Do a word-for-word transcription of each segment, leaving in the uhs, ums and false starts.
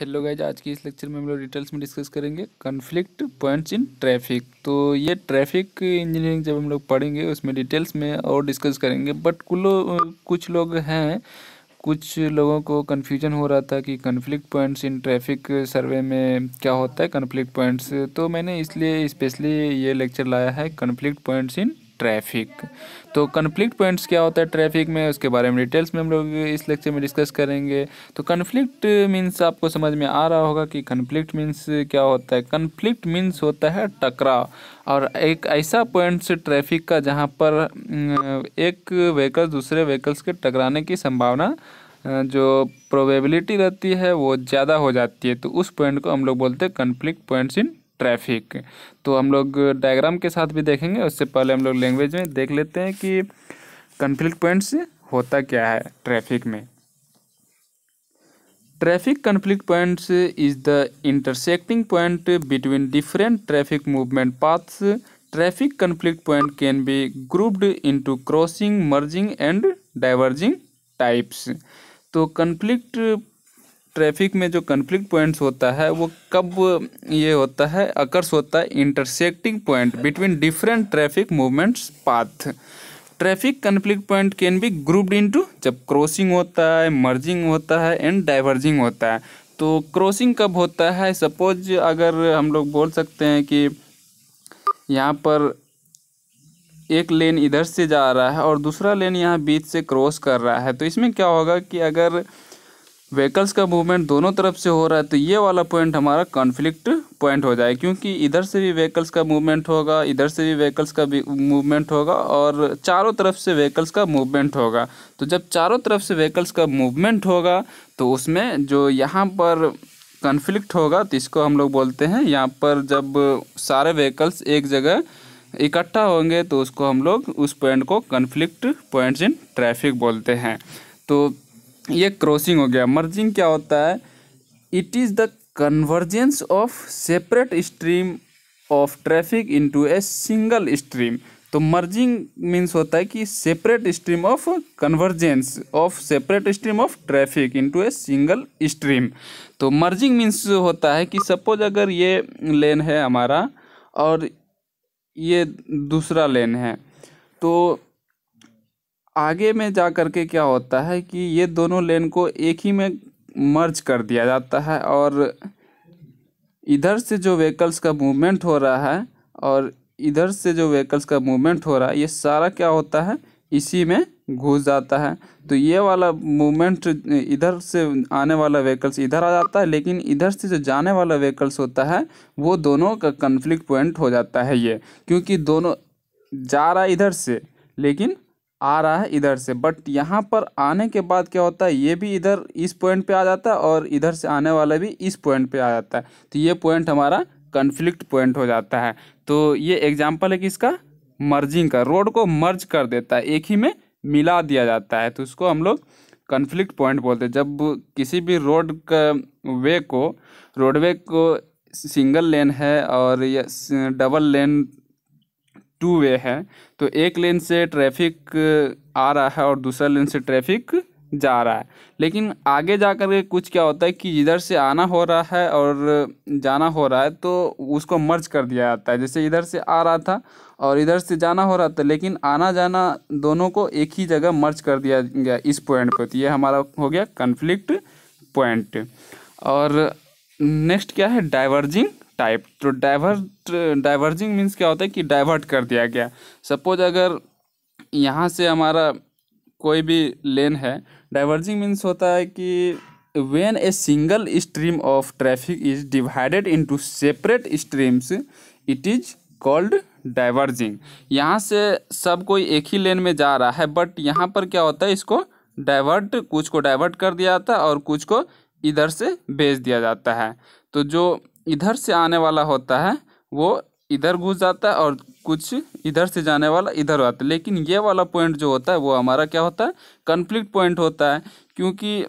Hello guys, आज की इस लेक्चर में हम लोग डिटेल्स में डिस्कस करेंगे कन्फ्लिक्ट पॉइंट्स इन ट्रैफिक। तो ये ट्रैफिक इंजीनियरिंग जब हम लोग पढ़ेंगे उसमें डिटेल्स में और डिस्कस करेंगे। बट कुछ लोग हैं कुछ लोगों को कन्फ्यूजन हो रहा था कि conflict points in traffic survey में क्या होता है कन्फ्लिक्ट पॉइंट्स। तो मैंने इसलिए स्पेशली ये लेक्चर लाया है कन्फ्लिक्ट पॉइंट्स इन ट्रैफिक। तो कन्फ्लिक्ट पॉइंट्स क्या होता है ट्रैफिक में, उसके बारे में डिटेल्स में हम लोग इस लेक्चर में डिस्कस करेंगे। तो कन्फ्लिक्ट मीन्स आपको समझ में आ रहा होगा कि कन्फ्लिक्ट मीन्स क्या होता है। कन्फ्लिक्ट मीन्स होता है टकराव, और एक ऐसा पॉइंट्स ट्रैफिक का जहां पर एक व्हीकल दूसरे व्हीकल्स के टकराने की संभावना जो प्रोबेबिलिटी रहती है वो ज़्यादा हो जाती है। तो उस पॉइंट को हम लोग बोलते हैं कन्फ्लिक्ट पॉइंट्स इन ट्रैफिक। तो हम लोग डायग्राम के साथ भी देखेंगे, उससे पहले हम लोग लैंग्वेज में देख लेते हैं कि कन्फ्लिक्ट पॉइंट्स होता क्या है ट्रैफिक में। Traffic conflict points is the intersecting point between different traffic movement paths. Traffic conflict point can be grouped into crossing, merging and diverging types. तो कन्फ्लिक्ट ट्रैफिक में जो कन्फ्लिक्ट पॉइंट्स होता है वो कब ये होता है अकर्स होता है intersecting point between different traffic movements path. Traffic conflict point can be grouped into जब क्रॉसिंग होता है, मर्जिंग होता है एंड डाइवर्जिंग होता है। तो क्रॉसिंग कब होता है, सपोज अगर हम लोग बोल सकते हैं कि यहाँ पर एक लेन इधर से जा रहा है और दूसरा लेन यहाँ बीच से क्रॉस कर रहा है। तो इसमें क्या होगा कि अगर व्हीकल्स का मूवमेंट दोनों तरफ से हो रहा है तो ये वाला पॉइंट हमारा कॉन्फ्लिक्ट पॉइंट हो जाए, क्योंकि इधर से भी व्हीकल्स का मूवमेंट होगा, इधर से भी व्हीकल्स का मूवमेंट होगा और चारों तरफ से व्हीकल्स का मूवमेंट होगा। तो जब चारों तरफ से व्हीकल्स का मूवमेंट होगा तो उसमें जो यहाँ पर कॉन्फ्लिक्ट होगा तो इसको हम लोग बोलते हैं, यहाँ पर जब सारे व्हीकल्स एक जगह इकट्ठा होंगे तो उसको हम लोग उस पॉइंट को कॉन्फ्लिक्ट पॉइंट्स इन ट्रैफिक बोलते हैं। तो ये क्रॉसिंग हो गया। मर्जिंग क्या होता है, it is the convergence of separate stream of traffic into a single stream. तो मर्जिंग मीन्स होता है कि separate stream of convergence of separate stream of traffic into a single stream. तो मर्जिंग मीन्स होता है कि सपोज अगर ये लेन है हमारा और ये दूसरा लेन है, तो आगे में जा कर के क्या होता है कि ये दोनों लेन को एक ही में मर्ज कर दिया जाता है और इधर से जो व्हीकल्स का मूवमेंट हो रहा है और इधर से जो व्हीकल्स का मूवमेंट हो रहा है ये सारा क्या होता है इसी में घुस जाता है। तो ये वाला मूवमेंट इधर से आने वाला व्हीकल्स इधर आ जाता है, लेकिन इधर से जो जाने वाला व्हीकल्स होता है वो दोनों का कन्फ्लिक्ट पॉइंट हो जाता है ये, क्योंकि दोनों जा रहा है इधर से लेकिन आ रहा है इधर से। बट यहाँ पर आने के बाद क्या होता है, ये भी इधर इस पॉइंट पे आ जाता है और इधर से आने वाला भी इस पॉइंट पे आ जाता है। तो ये पॉइंट हमारा कन्फ्लिक्ट पॉइंट हो जाता है। तो ये एग्जांपल है कि इसका मर्जिंग का, रोड को मर्ज कर देता है, एक ही में मिला दिया जाता है, तो उसको हम लोग कन्फ्लिक्ट पॉइंट बोलते हैं। जब किसी भी रोड का वे को रोडवे को सिंगल लेन है और या डबल लेन टू वे है, तो एक लेन से ट्रैफिक आ रहा है और दूसरा लेन से ट्रैफिक जा रहा है, लेकिन आगे जा कर के कुछ क्या होता है कि इधर से आना हो रहा है और जाना हो रहा है तो उसको मर्ज कर दिया जाता है। जैसे इधर से आ रहा था और इधर से जाना हो रहा था, लेकिन आना जाना दोनों को एक ही जगह मर्ज कर दिया गया इस पॉइंट पर। तो ये हमारा हो गया कन्फ्लिक्ट पॉइंट। और नेक्स्ट क्या है, डाइवर्जिंग टाइप। तो डाइवर्ट डाइवर्जिंग मीन्स क्या होता है कि डाइवर्ट कर दिया गया। सपोज अगर यहाँ से हमारा कोई भी लेन है, डाइवर्जिंग मीन्स होता है कि when a single stream of traffic is divided into separate streams it is called diverging. यहाँ से सब कोई एक ही लेन में जा रहा है बट यहाँ पर क्या होता है इसको डाइवर्ट, कुछ को डाइवर्ट कर दिया जाता है और कुछ को इधर से भेज दिया जाता है। तो जो इधर से आने वाला होता है वो इधर घुस जाता है और कुछ इधर से जाने वाला इधर आता है, लेकिन ये वाला पॉइंट जो होता है वो हमारा क्या होता है कन्फ्लिक्ट पॉइंट होता है, क्योंकि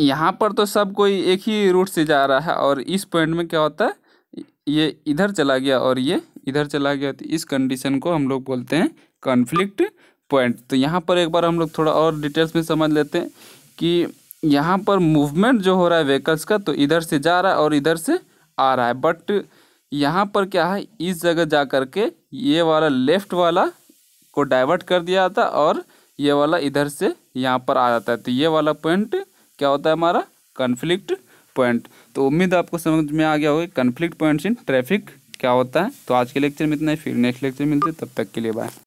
यहाँ पर तो सब कोई एक ही रूट से जा रहा है और इस पॉइंट में क्या होता है ये इधर चला गया और ये इधर चला गया। तो इस कंडीशन को हम लोग बोलते हैं कन्फ्लिक्ट पॉइंट। तो यहाँ पर एक बार हम लोग थोड़ा और डिटेल्स में समझ लेते हैं कि यहाँ पर मूवमेंट जो हो रहा है व्हीकल्स का, तो इधर से जा रहा है और इधर से आ रहा है, बट यहाँ पर क्या है इस जगह जा कर के ये वाला लेफ़्ट वाला को डाइवर्ट कर दिया जाता और ये वाला इधर से यहाँ पर आ जाता है। तो ये वाला पॉइंट क्या होता है हमारा कन्फ्लिक्ट पॉइंट। तो उम्मीद आपको समझ में आ गया होगा कन्फ्लिक्ट पॉइंट्स इन ट्रैफिक क्या होता है। तो आज के लेक्चर में इतना ही, फिर नेक्स्ट लेक्चर मिलते हैं, तब तक के लिए बाय।